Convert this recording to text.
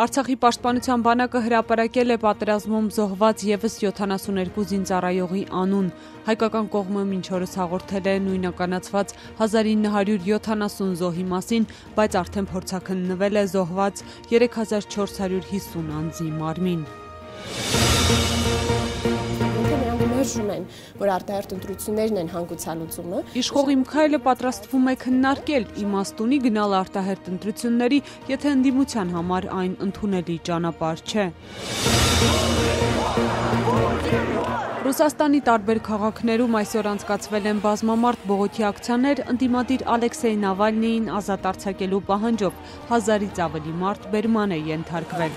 Արցախի պաշտպանության բանակը հրապարակել է պատերազմում զոհված եւս 72 զինծառայողի անուն։ Հայկական կողմը մինչ օրս հաղորդել է նույնականացված 1970 զոհի մասին, բայց արդեն փորձաքննվել է զոհված 3450 անձի մարմին։ Իշխող Իմ Քայլը պատրաստվում է քննարկել իմաստունի գնալ արտահերտ ընտրությունների, եթե ընդդիմության համար այն ընդունելի ճանապարհ չէ։ Ռուսաստանի տարբեր քաղաքներում այսօր անցկացվել են բազմամարդ բողոքի ակցիաներ ընդդիմադիր Ալեքսեյ Նավալնիին ազատ արձակելու պահանջով 1000-ից ավելի մարդ բերման է ենթարկվել։